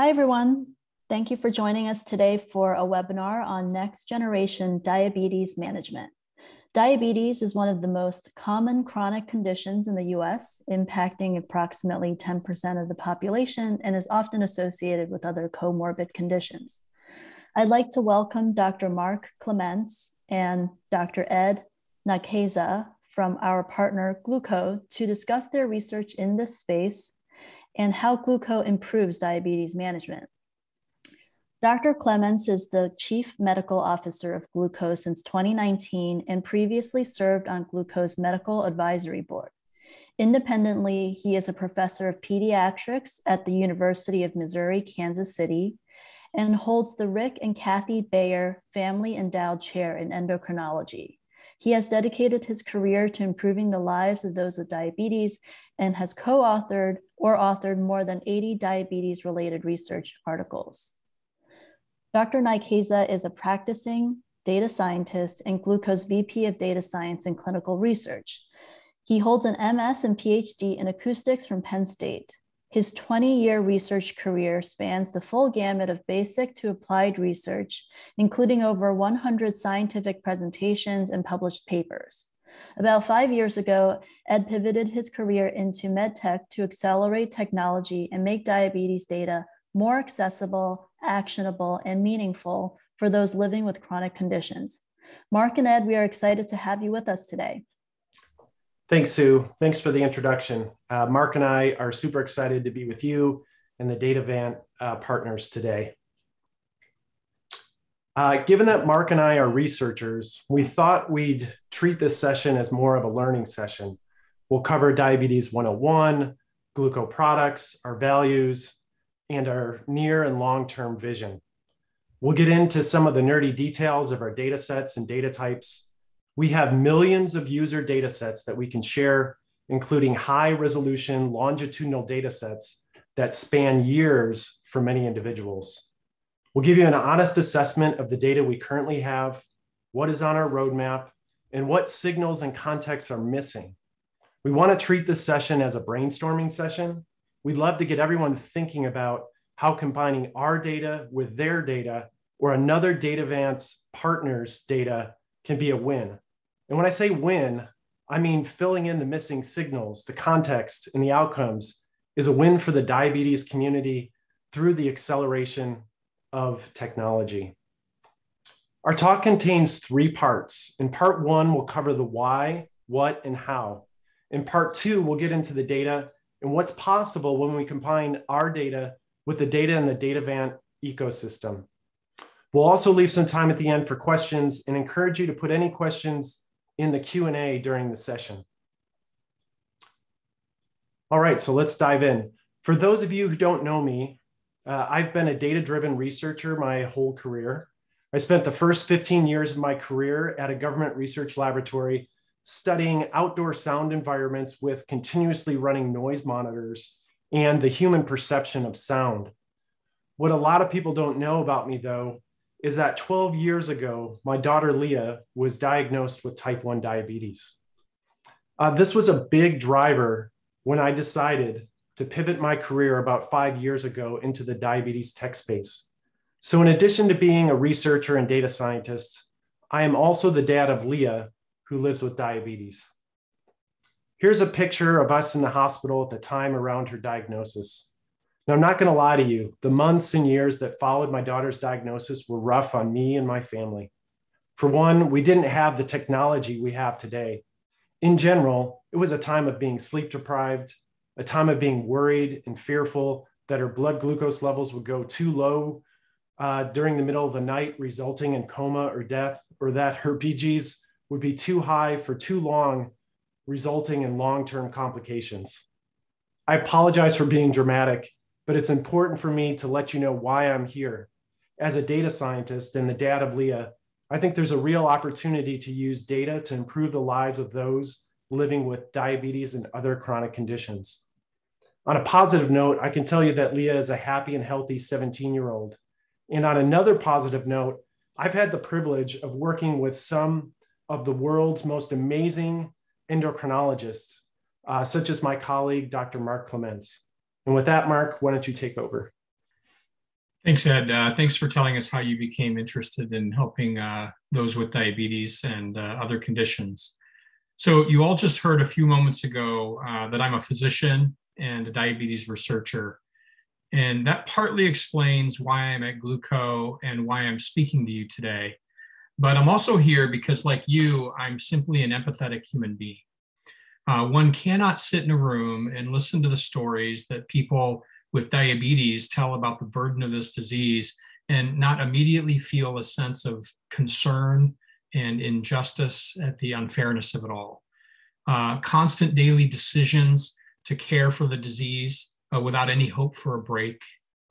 Hi, everyone. Thank you for joining us today for a webinar on next-generation diabetes management. Diabetes is one of the most common chronic conditions in the U.S., impacting approximately 10% of the population and is often associated with other comorbid conditions. I'd like to welcome Dr. Mark Clements and Dr. Ed Nykaza from our partner Glooko to discuss their research in this space and how Glooko improves diabetes management. Dr. Clements is the Chief Medical Officer of Glooko since 2019 and previously served on Glooko's Medical Advisory Board. Independently, he is a professor of pediatrics at the University of Missouri, Kansas City, and holds the Rick and Kathy Bayer Family Endowed Chair in Endocrinology. He has dedicated his career to improving the lives of those with diabetes and has co-authored or authored more than 80 diabetes-related research articles. Dr. Nykaza is a practicing data scientist and Glooko's VP of Data Science and Clinical Research. He holds an MS and PhD in acoustics from Penn State. His 20-year research career spans the full gamut of basic to applied research, including over 100 scientific presentations and published papers. About 5 years ago, Ed pivoted his career into medtech to accelerate technology and make diabetes data more accessible, actionable, and meaningful for those living with chronic conditions. Mark and Ed, we are excited to have you with us today. Thanks, Sue. Thanks for the introduction. Mark and I are super excited to be with you and the Datavant partners today. Given that Mark and I are researchers, we thought we'd treat this session as more of a learning session. We'll cover Diabetes 101, Glooko products, our values, and our near and long-term vision. We'll get into some of the nerdy details of our data sets and data types. We have millions of user data sets that we can share, including high resolution longitudinal data sets that span years for many individuals. We'll give you an honest assessment of the data we currently have, what is on our roadmap, and what signals and contexts are missing. We want to treat this session as a brainstorming session. We'd love to get everyone thinking about how combining our data with their data or another Datavant's partner's data can be a win. And when I say win, I mean filling in the missing signals, the context, and the outcomes is a win for the diabetes community through the acceleration of technology. Our talk contains 3 parts. In part 1, we'll cover the why, what, and how. In part 2, we'll get into the data and what's possible when we combine our data with the data in the Datavant ecosystem. We'll also leave some time at the end for questions and encourage you to put any questions in the Q&A during the session. All right, so let's dive in. For those of you who don't know me, I've been a data-driven researcher my whole career. I spent the first 15 years of my career at a government research laboratory studying outdoor sound environments with continuously running noise monitors and the human perception of sound. What a lot of people don't know about me, though, is that 12 years ago, my daughter Leah was diagnosed with type 1 diabetes. This was a big driver when I decided to pivot my career about 5 years ago into the diabetes tech space. So in addition to being a researcher and data scientist, I am also the dad of Leah, who lives with diabetes. Here's a picture of us in the hospital at the time around her diagnosis. Now, I'm not gonna lie to you, the months and years that followed my daughter's diagnosis were rough on me and my family. For one, we didn't have the technology we have today. In general, it was a time of being sleep deprived, a time of being worried and fearful that her blood glucose levels would go too low during the middle of the night, resulting in coma or death, or that her BGs would be too high for too long, resulting in long-term complications. I apologize for being dramatic, but it's important for me to let you know why I'm here. As a data scientist and the dad of Leah, I think there's a real opportunity to use data to improve the lives of those living with diabetes and other chronic conditions. On a positive note, I can tell you that Leah is a happy and healthy 17-year-old. And on another positive note, I've had the privilege of working with some of the world's most amazing endocrinologists, such as my colleague, Dr. Mark Clements. And with that, Mark, why don't you take over? Thanks, Ed. Thanks for telling us how you became interested in helping those with diabetes and other conditions. So you all just heard a few moments ago that I'm a physician and a diabetes researcher. And that partly explains why I'm at Glooko and why I'm speaking to you today. But I'm also here because, like you, I'm simply an empathetic human being. One cannot sit in a room and listen to the stories that people with diabetes tell about the burden of this disease and not immediately feel a sense of concern and injustice at the unfairness of it all. Constant daily decisions to care for the disease without any hope for a break,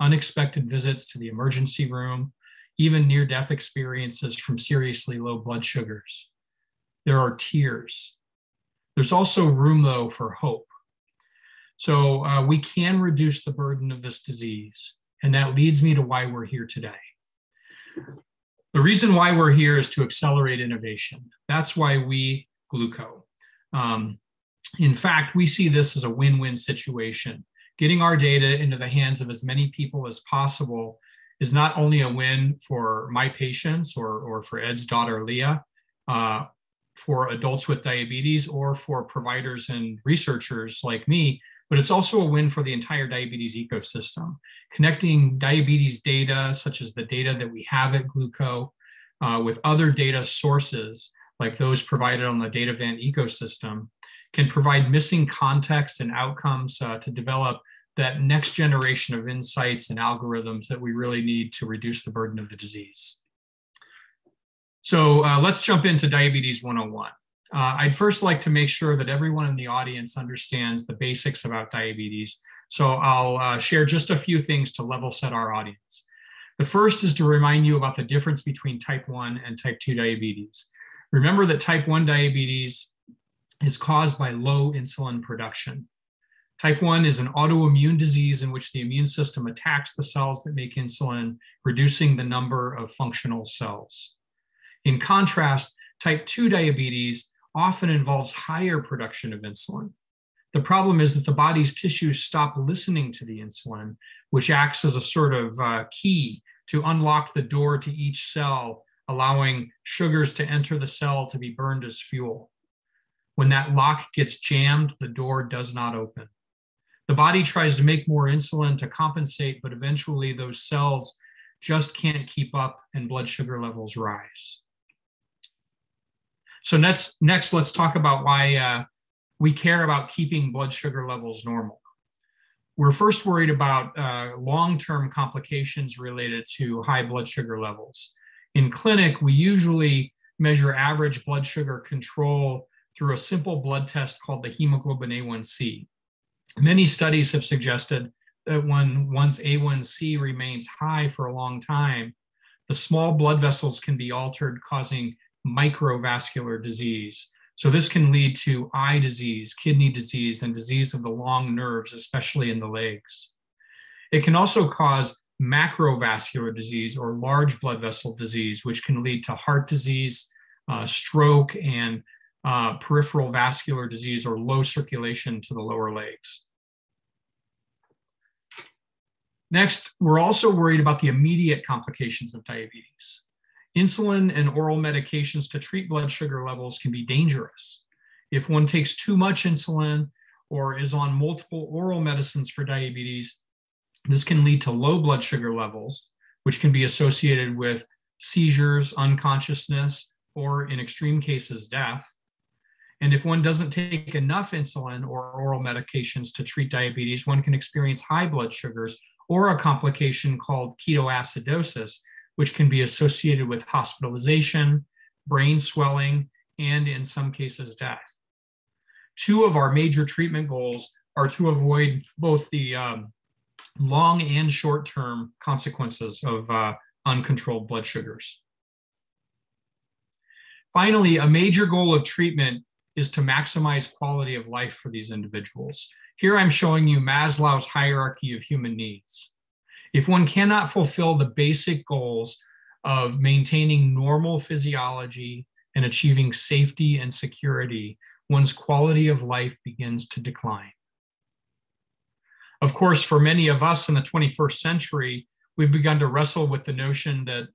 unexpected visits to the emergency room, even near-death experiences from seriously low blood sugars. There are tears. There's also room, though, for hope. So we can reduce the burden of this disease, and that leads me to why we're here today. The reason why we're here is to accelerate innovation. That's why we, Glooko. In fact, we see this as a win-win situation. Getting our data into the hands of as many people as possible is not only a win for my patients or for Ed's daughter, Leah, for adults with diabetes or for providers and researchers like me, but it's also a win for the entire diabetes ecosystem. Connecting diabetes data, such as the data that we have at Glooko, with other data sources like those provided on the Datavant ecosystem, can provide missing context and outcomes to develop that next generation of insights and algorithms that we really need to reduce the burden of the disease. So let's jump into Diabetes 101. I'd first like to make sure that everyone in the audience understands the basics about diabetes. So I'll share just a few things to level set our audience. The first is to remind you about the difference between type 1 and type 2 diabetes. Remember that type 1 diabetes is caused by low insulin production. Type 1 is an autoimmune disease in which the immune system attacks the cells that make insulin, reducing the number of functional cells. In contrast, type 2 diabetes often involves higher production of insulin. The problem is that the body's tissues stop listening to the insulin, which acts as a sort of key to unlock the door to each cell, allowing sugars to enter the cell to be burned as fuel. When that lock gets jammed, the door does not open. The body tries to make more insulin to compensate, but eventually those cells just can't keep up and blood sugar levels rise. So next let's talk about why we care about keeping blood sugar levels normal. We're first worried about long-term complications related to high blood sugar levels. In clinic, we usually measure average blood sugar control through a simple blood test called the hemoglobin A1C. Many studies have suggested that once A1C remains high for a long time, the small blood vessels can be altered, causing microvascular disease. So this can lead to eye disease, kidney disease, and disease of the long nerves, especially in the legs. It can also cause macrovascular disease or large blood vessel disease, which can lead to heart disease, stroke, and peripheral vascular disease or low circulation to the lower legs. Next, we're also worried about the immediate complications of diabetes. Insulin and oral medications to treat blood sugar levels can be dangerous. If one takes too much insulin or is on multiple oral medicines for diabetes, this can lead to low blood sugar levels, which can be associated with seizures, unconsciousness, or in extreme cases, death. And if one doesn't take enough insulin or oral medications to treat diabetes, one can experience high blood sugars or a complication called ketoacidosis, which can be associated with hospitalization, brain swelling, and in some cases, death. Two of our major treatment goals are to avoid both the long and short-term consequences of uncontrolled blood sugars. Finally, a major goal of treatment is to maximize quality of life for these individuals. Here I'm showing you Maslow's hierarchy of human needs. If one cannot fulfill the basic goals of maintaining normal physiology and achieving safety and security, one's quality of life begins to decline. Of course, for many of us in the 21st century, we've begun to wrestle with the notion that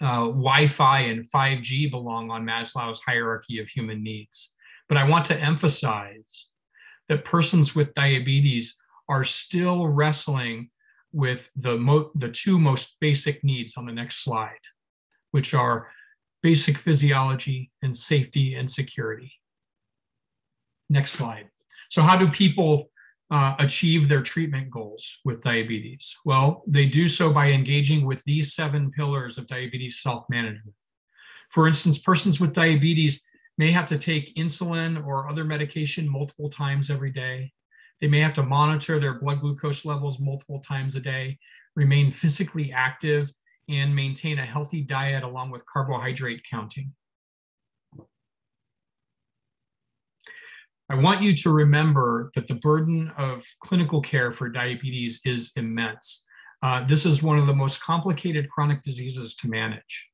Wi-Fi and 5G belong on Maslow's hierarchy of human needs. But I want to emphasize that persons with diabetes are still wrestling with the two most basic needs on the next slide, which are basic physiology and safety and security. Next slide. So how do people achieve their treatment goals with diabetes? Well, they do so by engaging with these 7 pillars of diabetes self-management. For instance, persons with diabetes may have to take insulin or other medication multiple times every day. They may have to monitor their blood glucose levels multiple times a day, remain physically active, and maintain a healthy diet along with carbohydrate counting. I want you to remember that the burden of clinical care for diabetes is immense. This is one of the most complicated chronic diseases to manage.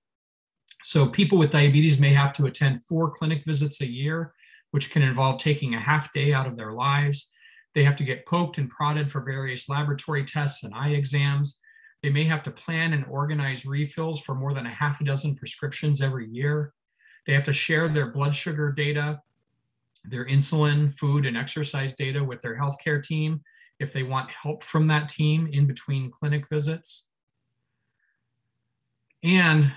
So people with diabetes may have to attend 4 clinic visits a year, which can involve taking a half day out of their lives. They have to get poked and prodded for various laboratory tests and eye exams. They may have to plan and organize refills for more than a half-a-dozen prescriptions every year. They have to share their blood sugar data, their insulin, food, and exercise data with their healthcare team if they want help from that team in between clinic visits. And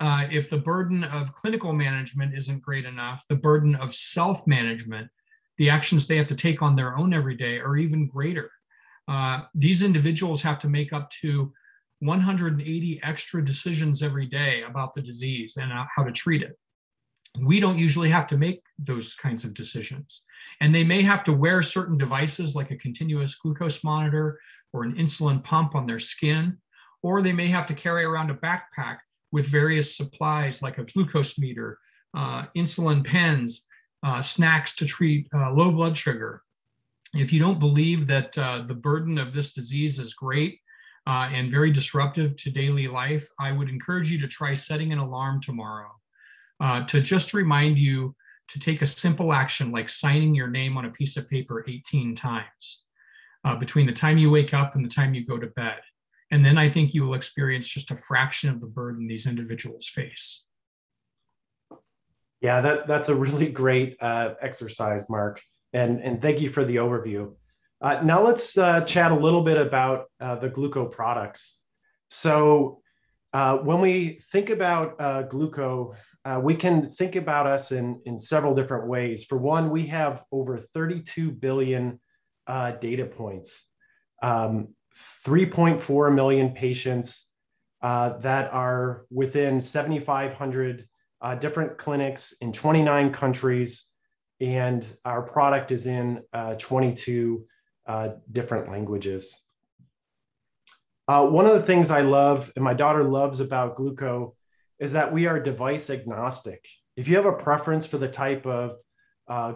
if the burden of clinical management isn't great enough, the burden of self-management, the actions they have to take on their own every day, are even greater. These individuals have to make up to 180 extra decisions every day about the disease and how to treat it. We don't usually have to make those kinds of decisions. And they may have to wear certain devices like a continuous glucose monitor or an insulin pump on their skin, or they may have to carry around a backpack with various supplies like a glucose meter, insulin pens, snacks to treat low blood sugar. If you don't believe that the burden of this disease is great and very disruptive to daily life, I would encourage you to try setting an alarm tomorrow to just remind you to take a simple action like signing your name on a piece of paper 18 times between the time you wake up and the time you go to bed. And then I think you will experience just a fraction of the burden these individuals face. Yeah, that's a really great exercise, Mark. And thank you for the overview. Now let's chat a little bit about the Glooko products. So when we think about Glooko, we can think about us in several different ways. For one, we have over 32 billion data points, 3.4 million patients that are within 7,500 different clinics in 29 countries. And our product is in 22 different languages. One of the things I love, and my daughter loves about Glooko, is that we are device agnostic. If you have a preference for the type of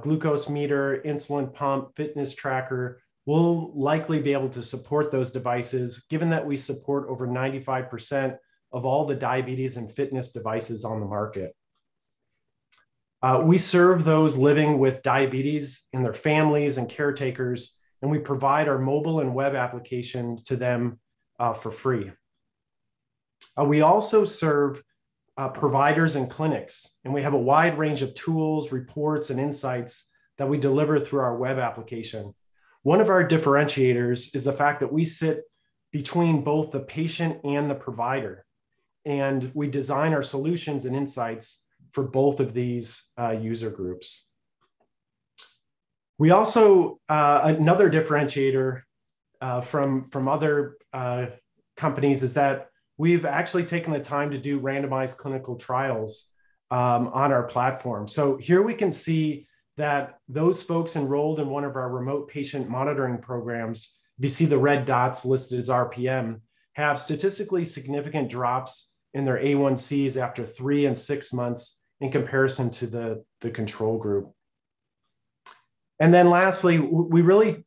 glucose meter, insulin pump, fitness tracker, we'll likely be able to support those devices, given that we support over 95% of all the diabetes and fitness devices on the market. We serve those living with diabetes and their families and caretakers, and we provide our mobile and web application to them for free. We also serve providers and clinics, and we have a wide range of tools, reports, and insights that we deliver through our web application. One of our differentiators is the fact that we sit between both the patient and the provider, and we design our solutions and insights for both of these user groups. We also, another differentiator from other companies is that we've actually taken the time to do randomized clinical trials on our platform. So here we can see that those folks enrolled in one of our remote patient monitoring programs, if you see the red dots listed as RPM, have statistically significant drops in their A1Cs after 3 and 6 months in comparison to the control group. And then lastly, we really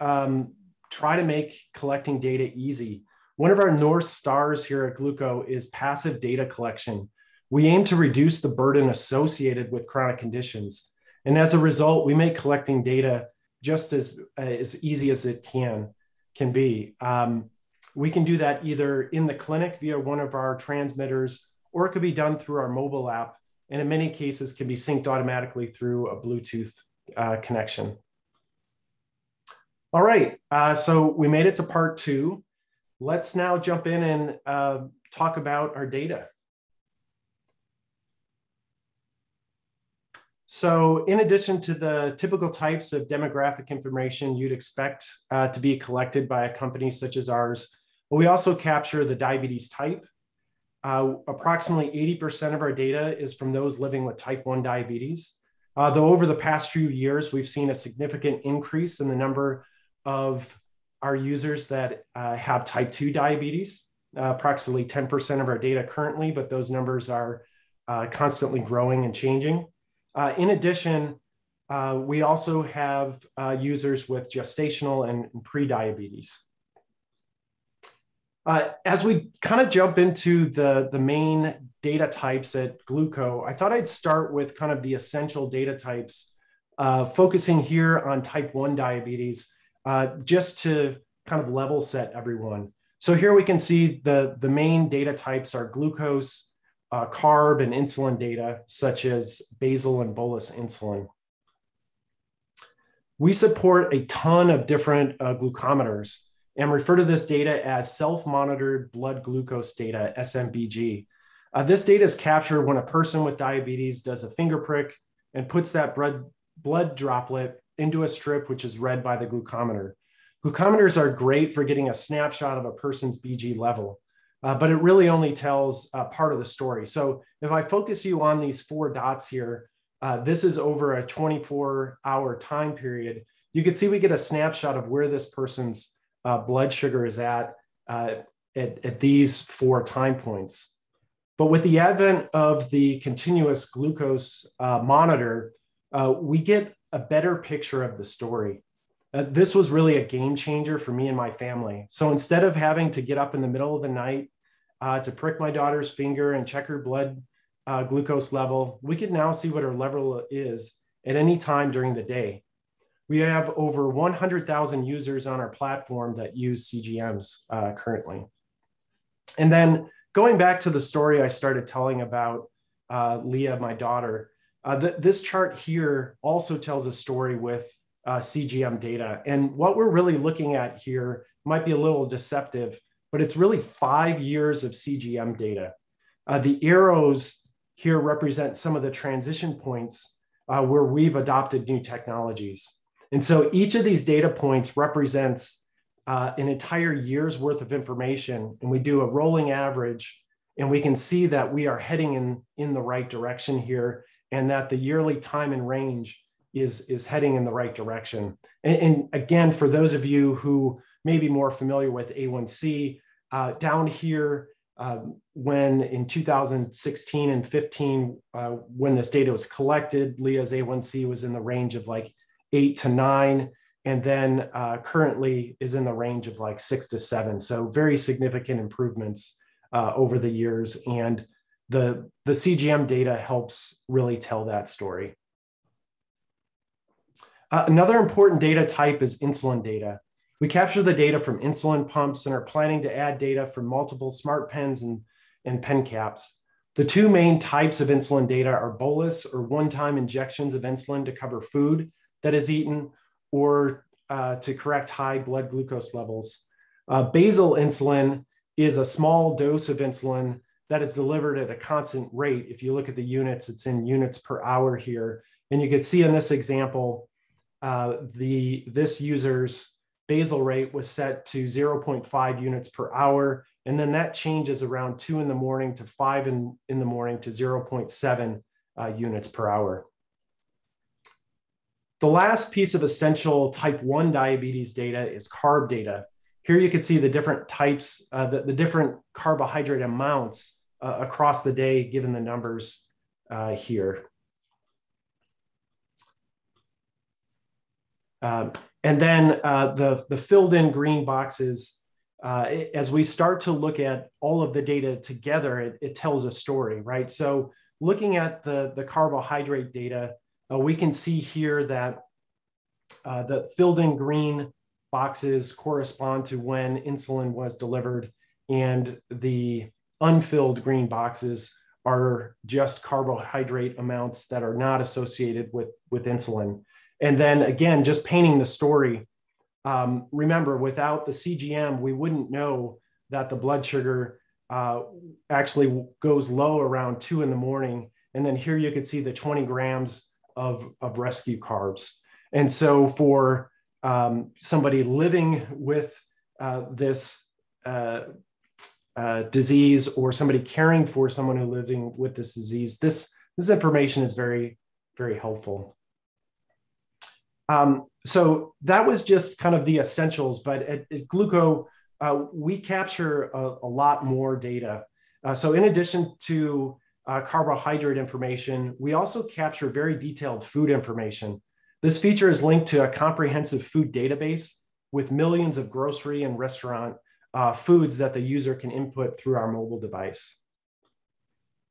try to make collecting data easy. One of our North Stars here at Glooko is passive data collection. We aim to reduce the burden associated with chronic conditions. And as a result, we make collecting data just as easy as it can be. We can do that either in the clinic via one of our transmitters, or it could be done through our mobile app, and in many cases can be synced automatically through a Bluetooth connection. All right, so we made it to part two. Let's now jump in and talk about our data. So in addition to the typical types of demographic information you'd expect to be collected by a company such as ours, we also capture the diabetes type. Approximately 80% of our data is from those living with type 1 diabetes. Though over the past few years, we've seen a significant increase in the number of our users that have type 2 diabetes. Approximately 10% of our data currently, but those numbers are constantly growing and changing. In addition, we also have users with gestational and pre-diabetes. As we kind of jump into the main data types at Glooko, I thought I'd start with kind of the essential data types, focusing here on type 1 diabetes, just to kind of level set everyone. So here we can see the main data types are glucose, carb and insulin data, such as basal and bolus insulin. We support a ton of different glucometers and refer to this data as self-monitored blood glucose data, SMBG. This data is captured when a person with diabetes does a finger prick and puts that blood droplet into a strip, which is read by the glucometer. Glucometers are great for getting a snapshot of a person's BG level. But it really only tells part of the story. So if I focus you on these four dots here, this is over a 24-hour time period. You can see we get a snapshot of where this person's blood sugar is at these four time points. But with the advent of the continuous glucose monitor, we get a better picture of the story. This was really a game changer for me and my family. So instead of having to get up in the middle of the night to prick my daughter's finger and check her blood glucose level, we can now see what her level is at any time during the day. We have over 100,000 users on our platform that use CGMs currently. And then going back to the story I started telling about Leah, my daughter, this chart here also tells a story with CGM data. And what we're really looking at here might be a little deceptive, but it's really 5 years of CGM data. The arrows here represent some of the transition points where we've adopted new technologies. And so each of these data points represents an entire year's worth of information. And we do a rolling average, and we can see that we are heading in the right direction here, and that the yearly time and range is heading in the right direction. And again, for those of you who may be more familiar with A1C, down here, when in 2016 and 15, when this data was collected, Leah's A1C was in the range of like 8 to 9, and then currently is in the range of like 6 to 7. So very significant improvements over the years. And the CGM data helps really tell that story. Another important data type is insulin data. We capture the data from insulin pumps and are planning to add data from multiple smart pens and pen caps. The two main types of insulin data are bolus, or one-time injections of insulin to cover food that is eaten or to correct high blood glucose levels. Basal insulin is a small dose of insulin that is delivered at a constant rate. If you look at the units, it's in units per hour here. And you can see in this example, this user's basal rate was set to 0.5 units per hour. And then that changes around 2 in the morning to 5 in the morning to 0.7 units per hour. The last piece of essential type 1 diabetes data is carb data. Here you can see the different types, the different carbohydrate amounts across the day, given the numbers here. And then the filled in green boxes, as we start to look at all of the data together, it tells a story, right? So looking at the carbohydrate data, we can see here that the filled in green boxes correspond to when insulin was delivered, and the unfilled green boxes are just carbohydrate amounts that are not associated with insulin. And then again, just painting the story, remember, without the CGM, we wouldn't know that the blood sugar actually goes low around 2 in the morning. And then here you could see the 20 grams of rescue carbs. And so for somebody living with this disease, or somebody caring for someone who's living with this disease, this information is very, very helpful. So that was just kind of the essentials, but at Glooko, we capture a lot more data. So in addition to carbohydrate information, we also capture very detailed food information. This feature is linked to a comprehensive food database with millions of grocery and restaurant foods that the user can input through our mobile device.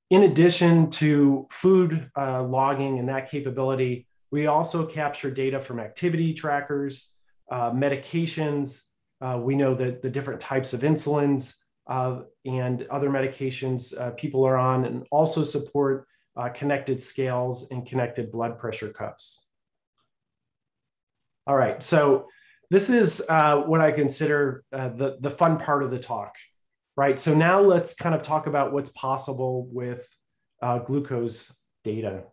In addition to food logging and that capability, we also capture data from activity trackers, medications. We know that the different types of insulins and other medications people are on, and also support connected scales and connected blood pressure cuffs. All right, so this is what I consider the fun part of the talk, right? So now let's kind of talk about what's possible with glucose data.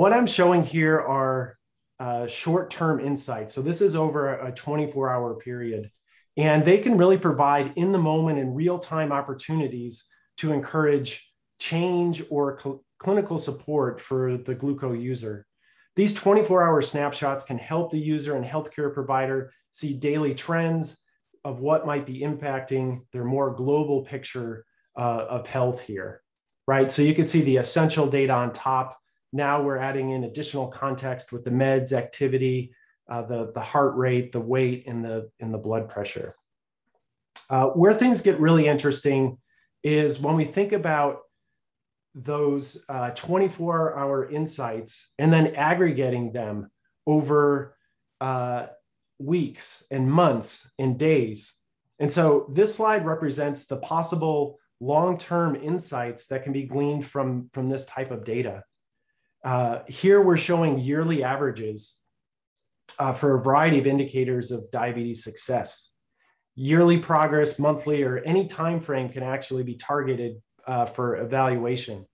What I'm showing here are short-term insights. So this is over a 24-hour period, and they can really provide in the moment and real-time opportunities to encourage change or clinical support for the Glooko user. These 24-hour snapshots can help the user and healthcare provider see daily trends of what might be impacting their more global picture of health here, right? So you can see the essential data on top. Now we're adding in additional context with the meds, activity, the heart rate, the weight, and the blood pressure. Where things get really interesting is when we think about those 24-hour insights and then aggregating them over weeks and months and days. And so this slide represents the possible long-term insights that can be gleaned from this type of data. Here we're showing yearly averages for a variety of indicators of diabetes success. Yearly progress, monthly, or any time frame can actually be targeted for evaluation.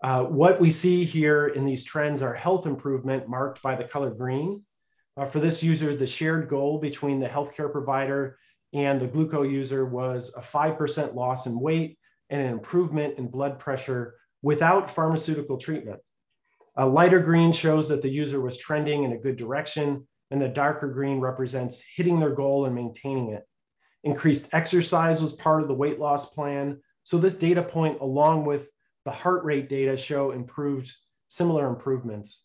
What we see here in these trends are health improvement marked by the color green. For this user, the shared goal between the healthcare provider and the Glooko user was a 5% loss in weight and an improvement in blood pressure without pharmaceutical treatment. A lighter green shows that the user was trending in a good direction, and the darker green represents hitting their goal and maintaining it. Increased exercise was part of the weight loss plan. So this data point, along with the heart rate data, show similar improvements.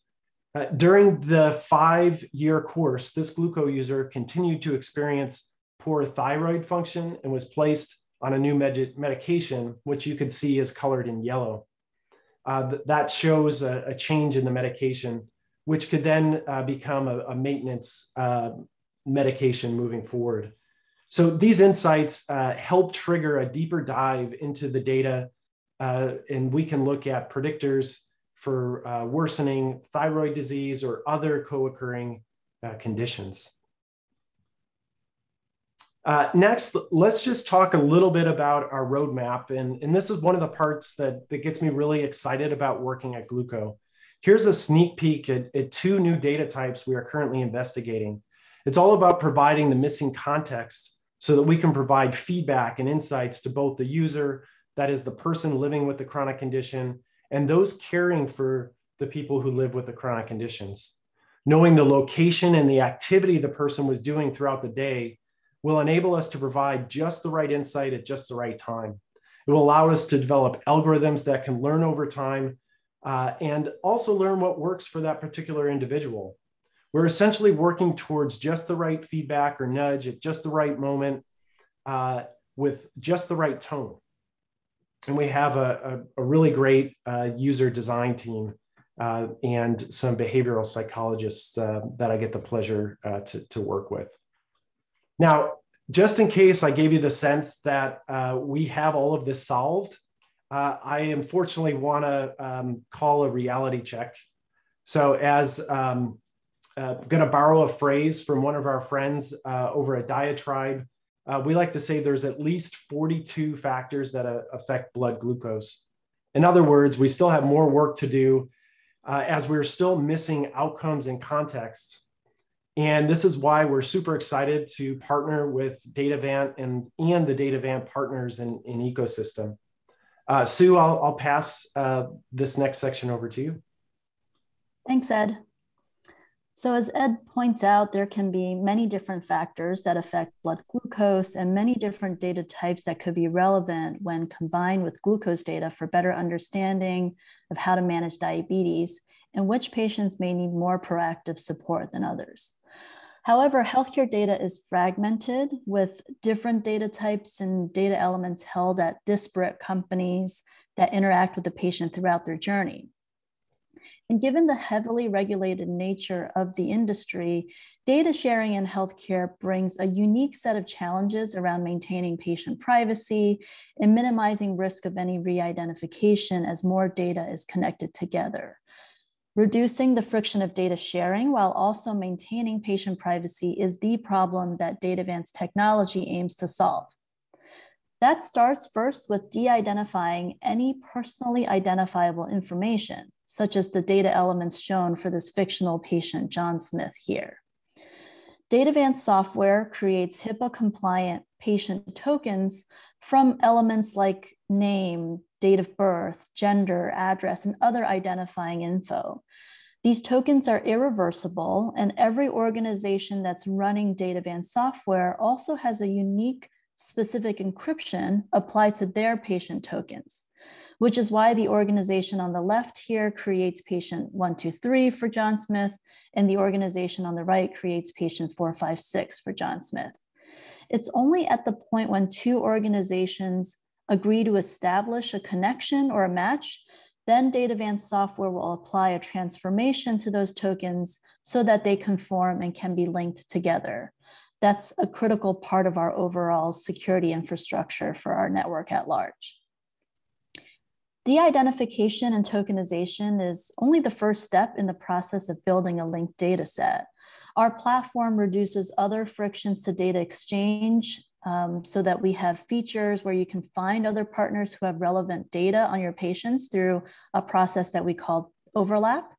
During the 5-year course, this Glooko user continued to experience poor thyroid function and was placed on a new medication, which you can see is colored in yellow. That shows a change in the medication, which could then become a maintenance medication moving forward. So these insights help trigger a deeper dive into the data, and we can look at predictors for worsening thyroid disease or other co-occurring conditions. Next, let's just talk a little bit about our roadmap. And this is one of the parts that gets me really excited about working at Glooko. Here's a sneak peek at 2 new data types we are currently investigating. It's all about providing the missing context so that we can provide feedback and insights to both the user, that is the person living with the chronic condition, and those caring for the people who live with the chronic conditions. Knowing the location and the activity the person was doing throughout the day will enable us to provide just the right insight at just the right time. It will allow us to develop algorithms that can learn over time and also learn what works for that particular individual. We're essentially working towards just the right feedback or nudge at just the right moment with just the right tone. And we have a really great user design team and some behavioral psychologists that I get the pleasure to work with. Now, just in case I gave you the sense that we have all of this solved, I unfortunately want to call a reality check. So as I'm going to borrow a phrase from one of our friends over a diatribe, we like to say there's at least 42 factors that affect blood glucose. In other words, we still have more work to do as we're still missing outcomes and context. And this is why we're super excited to partner with Datavant and the Datavant partners in ecosystem. Sue, I'll pass this next section over to you. Thanks, Ed. So as Ed points out, there can be many different factors that affect blood glucose and many different data types that could be relevant when combined with glucose data for better understanding of how to manage diabetes and which patients may need more proactive support than others. However, healthcare data is fragmented with different data types and data elements held at disparate companies that interact with the patient throughout their journey. And given the heavily regulated nature of the industry, data sharing in healthcare brings a unique set of challenges around maintaining patient privacy and minimizing risk of any re-identification as more data is connected together. Reducing the friction of data sharing while also maintaining patient privacy is the problem that Datavant's technology aims to solve. That starts first with de-identifying any personally identifiable information, such as the data elements shown for this fictional patient, John Smith, here. Datavant software creates HIPAA-compliant patient tokens from elements like name, date of birth, gender, address, and other identifying info. These tokens are irreversible, and every organization that's running Datavant software also has a unique specific encryption applied to their patient tokens, which is why the organization on the left here creates patient 123 for John Smith, and the organization on the right creates patient 456 for John Smith. It's only at the point when two organizations agree to establish a connection or a match, then Datavant software will apply a transformation to those tokens so that they conform and can be linked together. That's a critical part of our overall security infrastructure for our network at large. De-identification and tokenization is only the first step in the process of building a linked data set. Our platform reduces other frictions to data exchange so that we have features where you can find other partners who have relevant data on your patients through a process that we call overlap.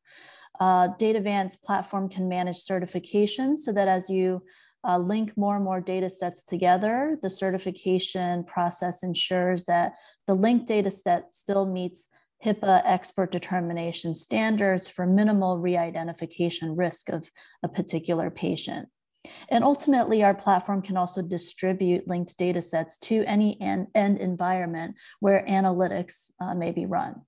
Datavant's platform can manage certification so that as you link more and more data sets together, the certification process ensures that the linked data set still meets HIPAA expert determination standards for minimal re-identification risk of a particular patient. And ultimately, our platform can also distribute linked data sets to any end environment where analytics may be run.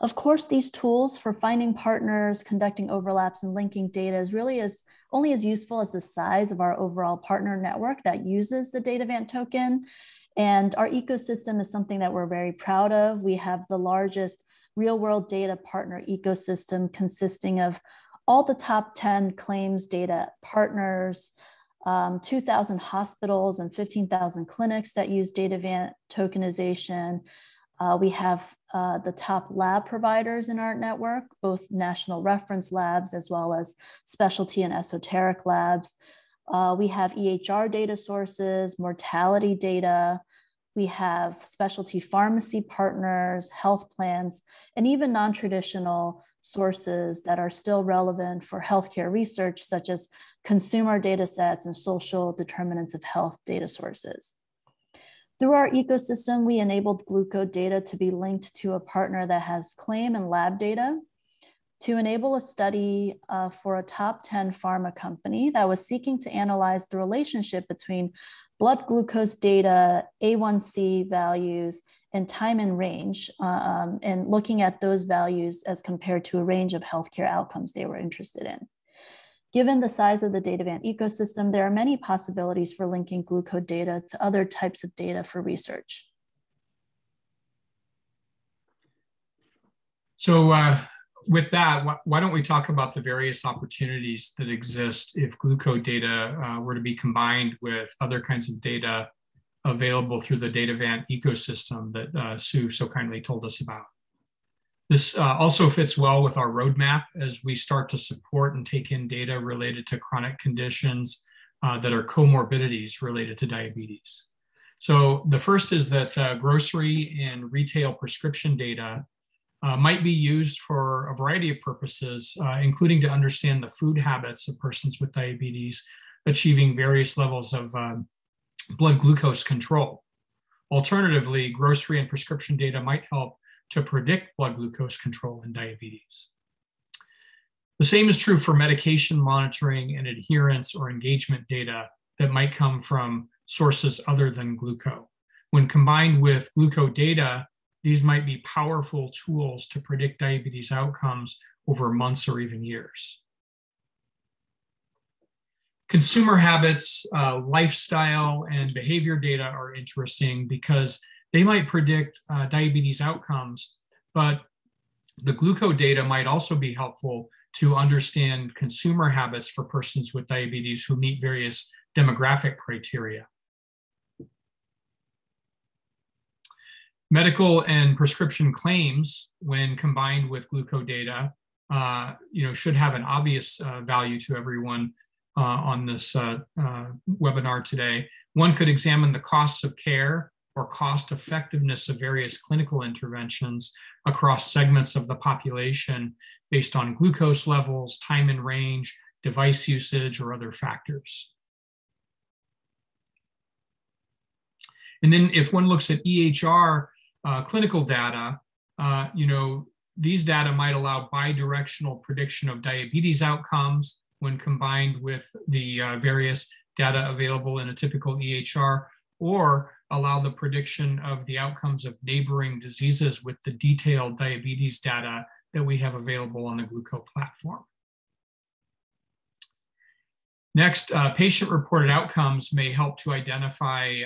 Of course, these tools for finding partners, conducting overlaps, and linking data is really only as useful as the size of our overall partner network that uses the Datavant token. And our ecosystem is something that we're very proud of. We have the largest real-world data partner ecosystem consisting of all the top 10 claims data partners, 2,000 hospitals and 15,000 clinics that use Datavant tokenization. We have the top lab providers in our network, both national reference labs as well as specialty and esoteric labs. We have EHR data sources, mortality data. We have specialty pharmacy partners, health plans, and even non-traditional sources that are still relevant for healthcare research, such as consumer data sets and social determinants of health data sources. Through our ecosystem, we enabled Glooko data to be linked to a partner that has claim and lab data. To enable a study for a top 10 pharma company that was seeking to analyze the relationship between blood glucose data, A1C values, and time in range, and looking at those values as compared to a range of healthcare outcomes they were interested in. Given the size of the Datavant ecosystem, there are many possibilities for linking Glooko data to other types of data for research. So with that, why don't we talk about the various opportunities that exist if glucose data were to be combined with other kinds of data available through the Datavant ecosystem that Sue so kindly told us about. This also fits well with our roadmap as we start to support and take in data related to chronic conditions that are comorbidities related to diabetes. So the first is that grocery and retail prescription data might be used for a variety of purposes, including to understand the food habits of persons with diabetes, achieving various levels of blood glucose control. Alternatively, grocery and prescription data might help to predict blood glucose control in diabetes. The same is true for medication monitoring and adherence or engagement data that might come from sources other than glucose. When combined with glucose data, these might be powerful tools to predict diabetes outcomes over months or even years. Consumer habits, lifestyle, and behavior data are interesting because they might predict diabetes outcomes, but the glucose data might also be helpful to understand consumer habits for persons with diabetes who meet various demographic criteria. Medical and prescription claims, when combined with glucose data, should have an obvious value to everyone on this webinar today. One could examine the costs of care or cost effectiveness of various clinical interventions across segments of the population based on glucose levels, time in range, device usage, or other factors. And then if one looks at EHR, clinical data, these data might allow bidirectional prediction of diabetes outcomes when combined with the various data available in a typical EHR, or allow the prediction of the outcomes of neighboring diseases with the detailed diabetes data that we have available on the Glooko platform. Next, patient-reported outcomes may help to identify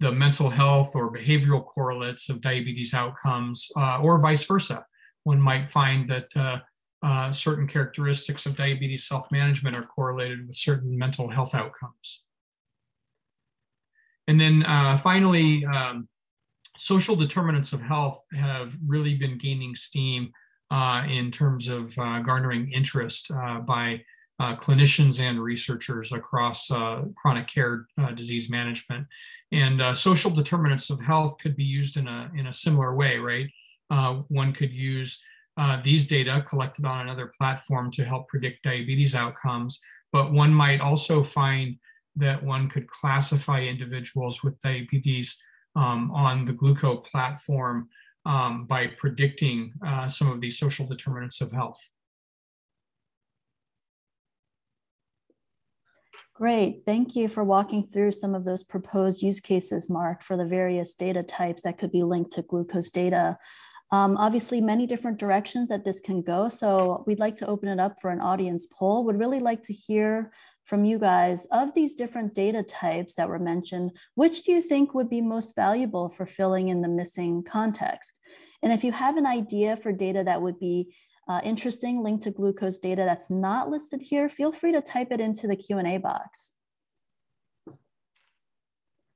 the mental health or behavioral correlates of diabetes outcomes, or vice versa. One might find that certain characteristics of diabetes self-management are correlated with certain mental health outcomes. And then finally, social determinants of health have really been gaining steam in terms of garnering interest by clinicians and researchers across chronic care disease management. And social determinants of health could be used in a similar way, right? One could use these data collected on another platform to help predict diabetes outcomes, but one might also find that one could classify individuals with diabetes on the Glooko platform by predicting some of these social determinants of health. Great, thank you for walking through some of those proposed use cases, Mark, for the various data types that could be linked to glucose data. Obviously, many different directions that this can go, so we'd like to open it up for an audience poll. Would really like to hear from you guys, of these different data types that were mentioned, which do you think would be most valuable for filling in the missing context? And if you have an idea for data that would be interesting linked to glucose data that's not listed here, feel free to type it into the Q&A box.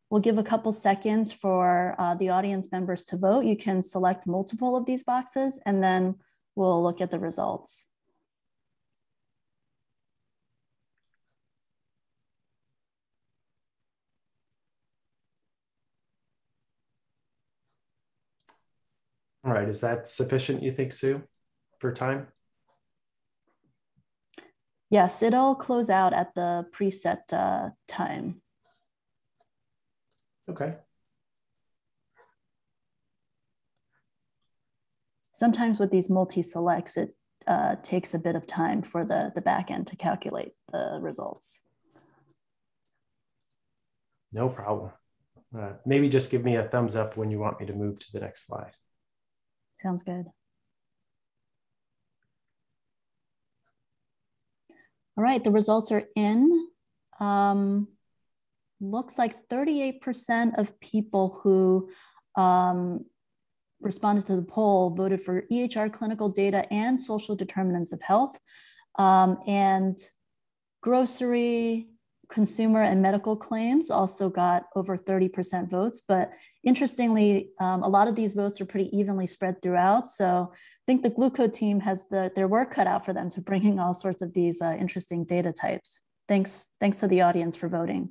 We'll give a couple seconds for the audience members to vote. You can select multiple of these boxes and then we'll look at the results. All right, is that sufficient, you think, Sue, for time? Yes, it'll close out at the preset time. Okay. Sometimes with these multi-selects, it takes a bit of time for the back end to calculate the results. No problem. Maybe just give me a thumbs up when you want me to move to the next slide. Sounds good. All right, the results are in. Looks like 38% of people who respondents to the poll voted for EHR clinical data and social determinants of health, and grocery, consumer, and medical claims also got over 30% votes. But interestingly, a lot of these votes are pretty evenly spread throughout. So I think the Glooko team has their work cut out for them to bring in all sorts of these interesting data types. Thanks to the audience for voting.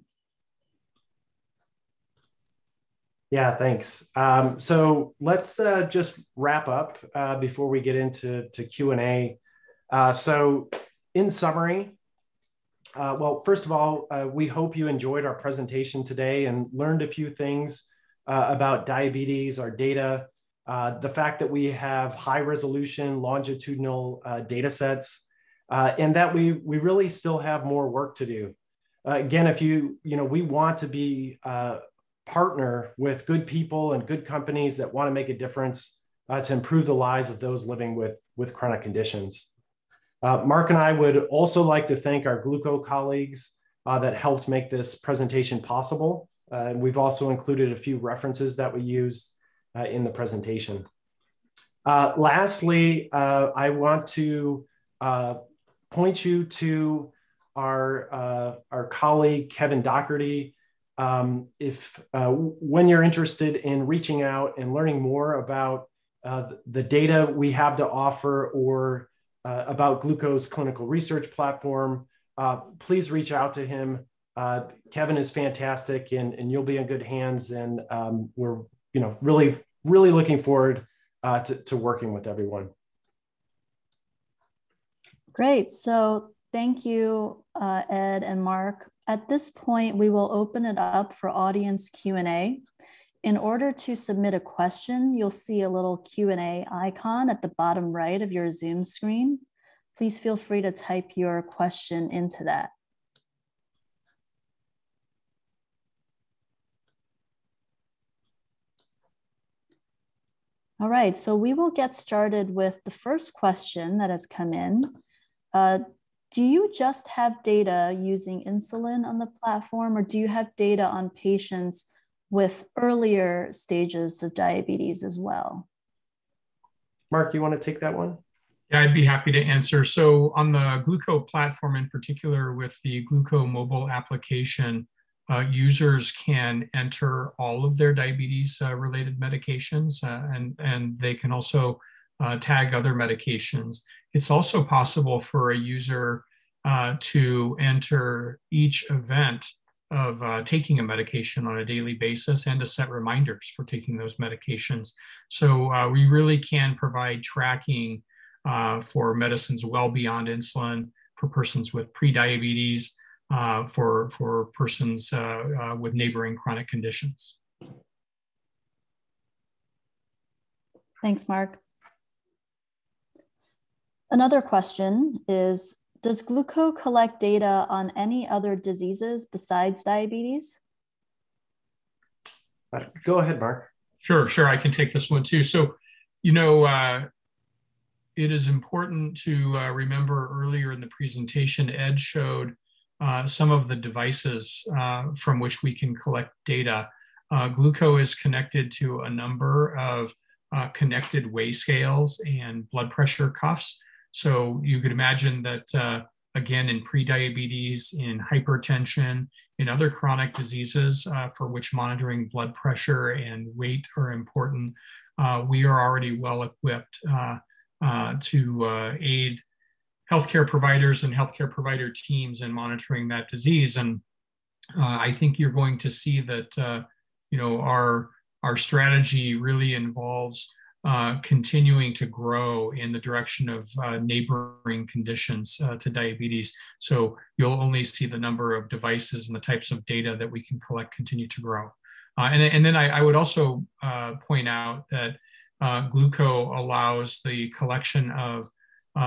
Yeah, thanks. So let's just wrap up before we get into Q&A. So in summary, well, first of all, we hope you enjoyed our presentation today and learned a few things about diabetes, our data, the fact that we have high resolution longitudinal data sets, and that we really still have more work to do. Again, if we want to be partner with good people and good companies that want to make a difference to improve the lives of those living with chronic conditions. Mark and I would also like to thank our Glooko colleagues that helped make this presentation possible. We've also included a few references that we used in the presentation. Lastly, I want to point you to our colleague, Kevin Doherty. When you're interested in reaching out and learning more about the data we have to offer or about Glooko's clinical research platform, please reach out to him. Kevin is fantastic, and you'll be in good hands. And we're really, really looking forward to working with everyone. Great. So thank you, Ed and Mark. At this point, we will open it up for audience Q&A. In order to submit a question, you'll see a little Q&A icon at the bottom right of your Zoom screen. Please feel free to type your question into that. All right, so we will get started with the first question that has come in. Do you just have data using insulin on the platform, or do you have data on patients with earlier stages of diabetes as well? Mark, you want to take that one? Yeah, I'd be happy to answer. So on the Glooko platform in particular, with the Glooko mobile application, users can enter all of their diabetes-related medications, and they can also tag other medications. It's also possible for a user to enter each event of taking a medication on a daily basis and to set reminders for taking those medications. So we really can provide tracking for medicines well beyond insulin, for persons with prediabetes, for persons with neighboring chronic conditions. Thanks, Mark. Another question is, does Glooko collect data on any other diseases besides diabetes? Go ahead, Mark. Sure, I can take this one too. So, it is important to remember earlier in the presentation, Ed showed some of the devices from which we can collect data. Glooko is connected to a number of connected weigh scales and blood pressure cuffs. So you could imagine that, again, in prediabetes, in hypertension, in other chronic diseases for which monitoring blood pressure and weight are important, we are already well equipped to aid healthcare providers and healthcare provider teams in monitoring that disease. And I think you're going to see that, our strategy really involves continuing to grow in the direction of neighboring conditions to diabetes. So you'll only see the number of devices and the types of data that we can collect continue to grow. And then I would also point out that Glooko allows the collection of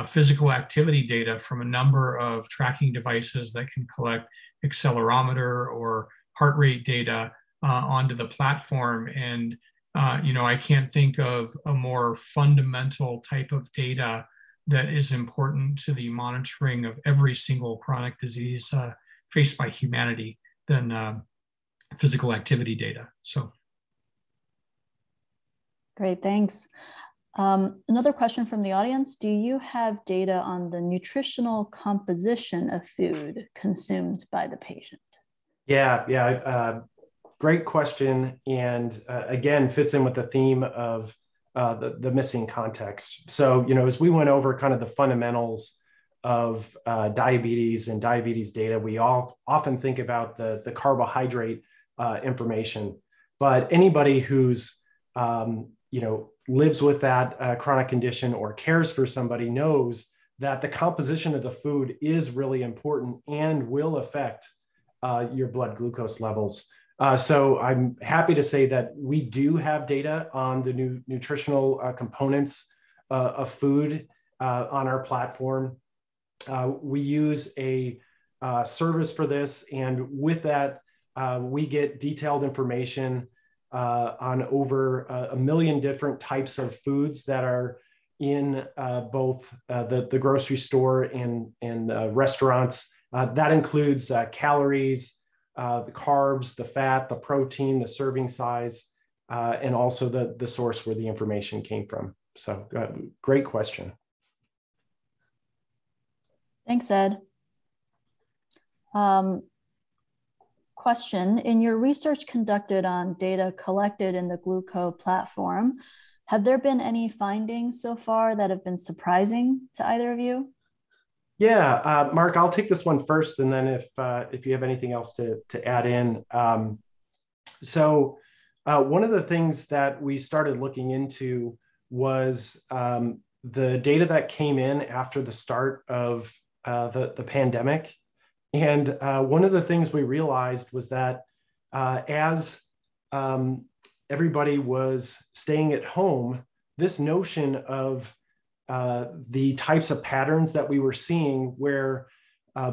physical activity data from a number of tracking devices that can collect accelerometer or heart rate data onto the platform. And I can't think of a more fundamental type of data that is important to the monitoring of every single chronic disease faced by humanity than physical activity data. So Great, thanks. Another question from the audience. Do you have data on the nutritional composition of food consumed by the patient? Yeah. Great question. And again, fits in with the theme of the missing context. So, you know, as we went over kind of the fundamentals of diabetes and diabetes data, we all often think about the carbohydrate information, but anybody who's, you know, lives with that chronic condition or cares for somebody knows that the composition of the food is really important and will affect your blood glucose levels. So I'm happy to say that we do have data on the new nutritional components of food on our platform. We use a service for this, and with that, we get detailed information on over 1 million different types of foods that are in both the grocery store and restaurants. That includes calories, the carbs, the fat, the protein, the serving size, and also the source where the information came from. So great question. Thanks, Ed. Question, in your research conducted on data collected in the Glooko platform, have there been any findings so far that have been surprising to either of you? Yeah, Mark, I'll take this one first, and then if you have anything else to add in. One of the things that we started looking into was the data that came in after the start of the pandemic. And one of the things we realized was that as everybody was staying at home, this notion of the types of patterns that we were seeing where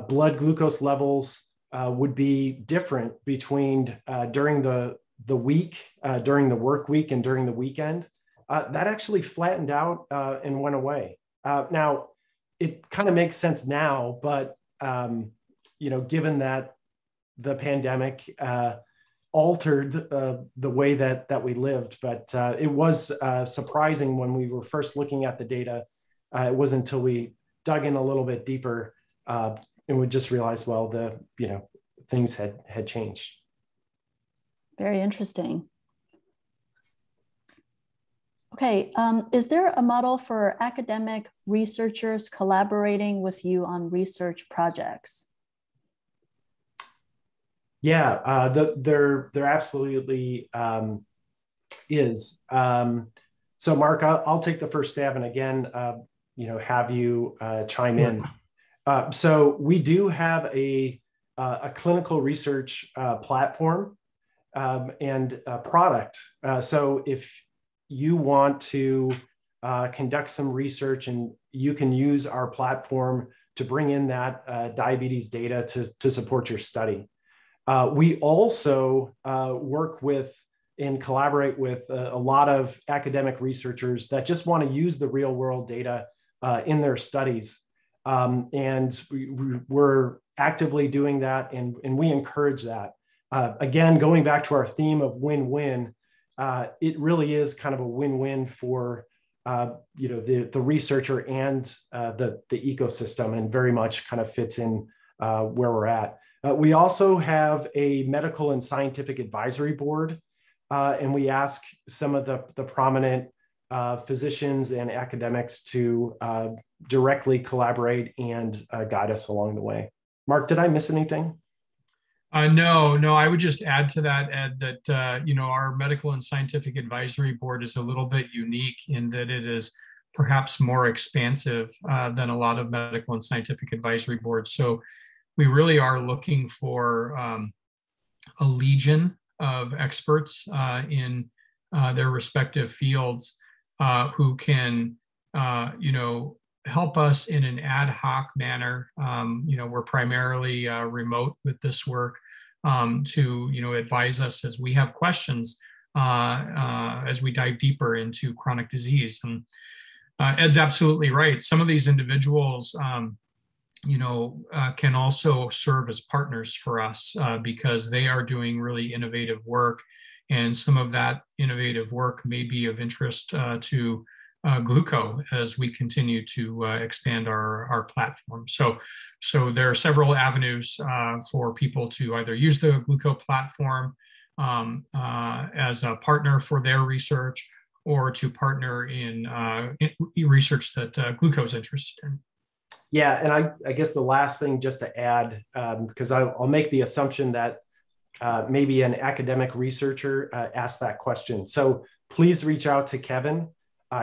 blood glucose levels would be different between during the week, during the work week, and during the weekend, that actually flattened out and went away. Now, it kind of makes sense now, but you know, given that the pandemic altered the way that we lived, but it was surprising when we were first looking at the data. It wasn't until we dug in a little bit deeper and we just realized, well, things had changed. Very interesting. Okay, is there a model for academic researchers collaborating with you on research projects? Yeah, there absolutely is. So Mark, I'll take the first stab, and again, you know, have you chime in. So we do have a clinical research platform and a product. So if you want to conduct some research, and you can use our platform to bring in that diabetes data to support your study. We also work with and collaborate with a lot of academic researchers that just want to use the real world data in their studies. And we're actively doing that, and we encourage that. Again, going back to our theme of win-win, it really is kind of a win-win for you know, the researcher and the ecosystem, and very much kind of fits in where we're at. We also have a medical and scientific advisory board, and we ask some of the prominent physicians and academics to directly collaborate and guide us along the way. Mark, did I miss anything? No, I would just add to that, Ed, that you know, our medical and scientific advisory board is a little bit unique in that it is perhaps more expansive than a lot of medical and scientific advisory boards. So we really are looking for a legion of experts in their respective fields who can, you know, help us in an ad hoc manner. You know, we're primarily remote with this work to, you know, advise us as we have questions as we dive deeper into chronic disease. And Ed's absolutely right. Some of these individuals, you know, can also serve as partners for us because they are doing really innovative work And some of that innovative work may be of interest to Glooko as we continue to expand our platform. So there are several avenues for people to either use the Glooko platform as a partner for their research, or to partner in research that Glooko is interested in. Yeah, and I guess the last thing just to add, because I'll make the assumption that maybe an academic researcher asked that question. So please reach out to Kevin.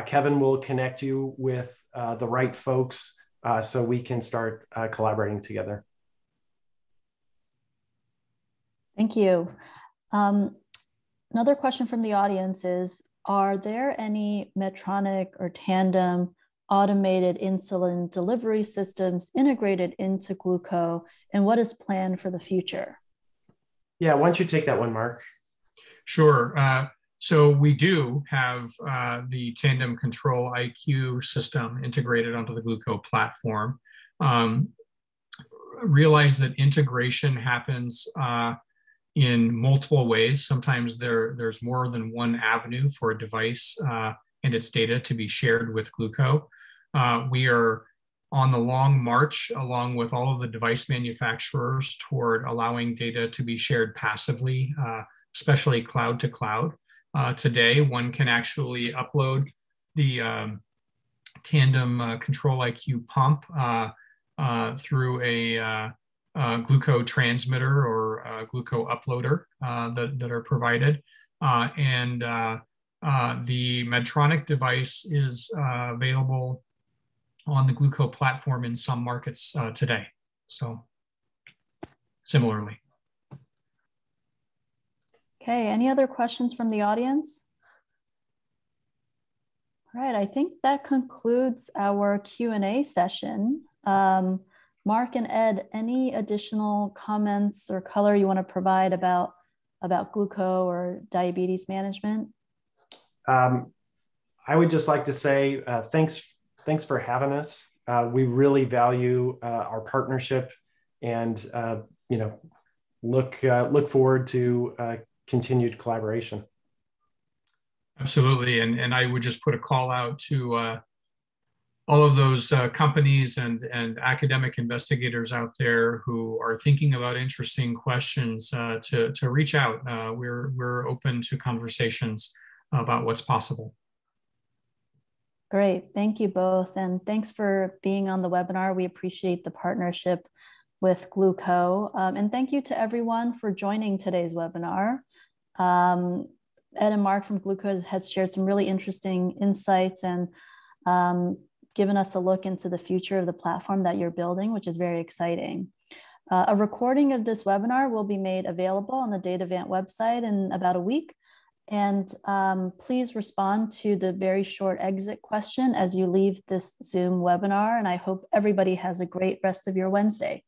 Kevin will connect you with the right folks so we can start collaborating together. Thank you. Another question from the audience is, are there any Medtronic or Tandem automated insulin delivery systems integrated into Glooko, and what is planned for the future? Yeah, why don't you take that one, Mark? Sure. So we do have the Tandem Control IQ system integrated onto the Glooko platform. Realize that integration happens in multiple ways. Sometimes there's more than one avenue for a device and its data to be shared with Glooko. We are on the long march along with all of the device manufacturers toward allowing data to be shared passively, especially cloud to cloud. Today, one can actually upload the Tandem Control IQ pump through a Glooko transmitter or Glooko uploader that are provided. The Medtronic device is available on the Glooko platform in some markets today. So similarly. Okay, any other questions from the audience? All right, I think that concludes our Q&A session. Mark and Ed, any additional comments or color you want to provide about Glooko or diabetes management? I would just like to say thanks for having us. We really value our partnership, and look forward to continued collaboration. Absolutely, and I would just put a call out to all of those companies and academic investigators out there who are thinking about interesting questions to reach out. We're open to conversations about what's possible. Great, thank you both. And thanks for being on the webinar. We appreciate the partnership with Glooko. And thank you to everyone for joining today's webinar. Ed and Mark from Glooko has shared some really interesting insights and given us a look into the future of the platform that you're building, which is very exciting. A recording of this webinar will be made available on the Datavant website in about a week. And please respond to the very short exit question as you leave this Zoom webinar. And I hope everybody has a great rest of your Wednesday.